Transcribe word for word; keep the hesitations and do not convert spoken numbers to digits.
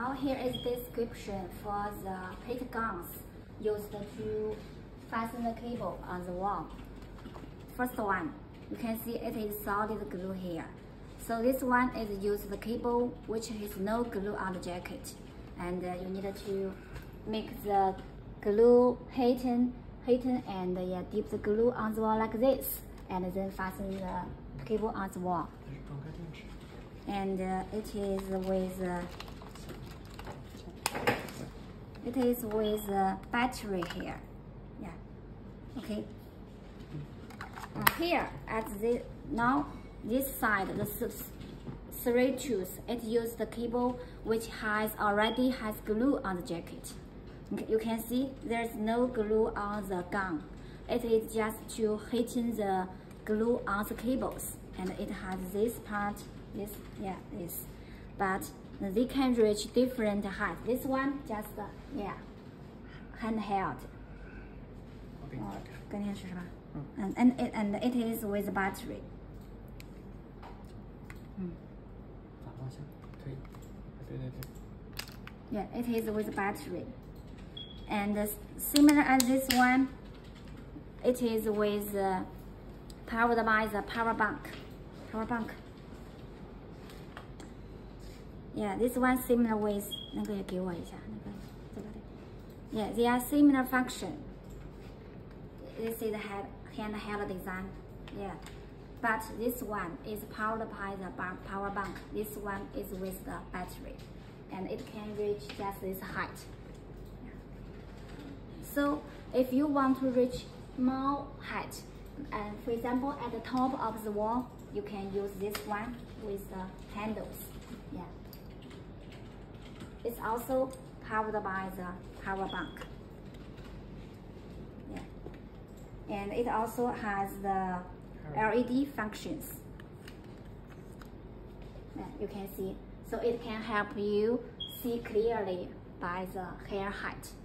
Now here is description for the plate guns used to fasten the cable on the wall. First one, you can see it is solid glue here. So this one is used the cable which has no glue on the jacket, and uh, you need to make the glue pattern, pattern and uh, yeah, dip the glue on the wall like this, and then fasten the cable on the wall. And uh, it is with uh, it is with uh, battery here. Yeah. Okay. Uh, here at the now. This side, the three tooth, it uses the cable which has already has glue on the jacket. You can see there's no glue on the gun. It is just to hitting the glue on the cables, and it has this part, this, yeah, this. But they can reach different height. This one just uh, yeah, handheld. And and it, and it is with battery. Yeah, it is with battery. And uh, similar as this one, it is with uh, powered by the power bank. Power bank. Yeah, this one similar with. Yeah, they are similar function. This is the handheld design. Yeah. But this one is powered by the power bank. This one is with the battery, and it can reach just this height. So if you want to reach more height, and for example at the top of the wall, you can use this one with the handles. Yeah. It's also powered by the power bank. Yeah. And it also has the L E D functions. Yeah, you can see. So it can help you see clearly by the hair height.